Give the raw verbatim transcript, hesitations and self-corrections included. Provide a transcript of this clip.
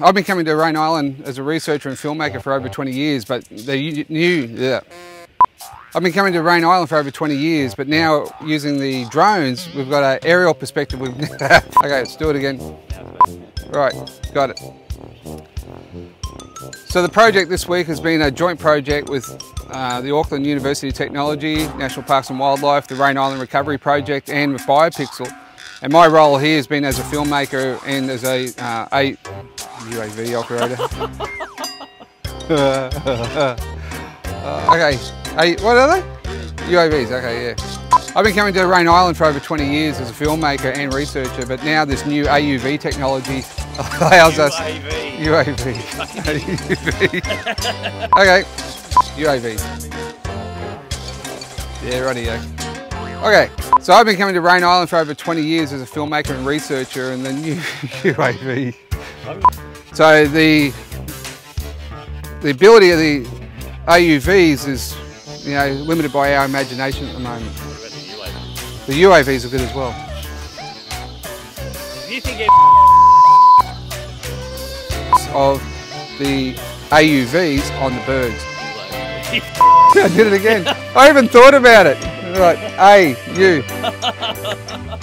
I've been coming to Raine Island as a researcher and filmmaker for over twenty years, but the new, yeah. I've been coming to Raine Island for over twenty years, but now using the drones, we've got an aerial perspective. We've okay, let's do it again. Right, got it. So the project this week has been a joint project with uh, the Auckland University of Technology, National Parks and Wildlife, the Raine Island Recovery Project, and with Biopixel. And my role here has been as a filmmaker and as a, uh, a U A V operator. Uh, okay, hey, what are they? U A Vs, okay, yeah. I've been coming to Raine Island for over twenty years as a filmmaker and researcher, but now this new A U V technology allows us... U A V. U A V. U A V. Okay, U A Vs. Yeah, rightio. Okay, so I've been coming to Raine Island for over twenty years as a filmmaker and researcher, and the new U A V. So the, the ability of the A U Vs is, you know, limited by our imagination at the moment. What about the U A Vs? The U A Vs are good as well. Do you think it of the A U Vs on the birds? I did it again. I even thought about it. Right, A U.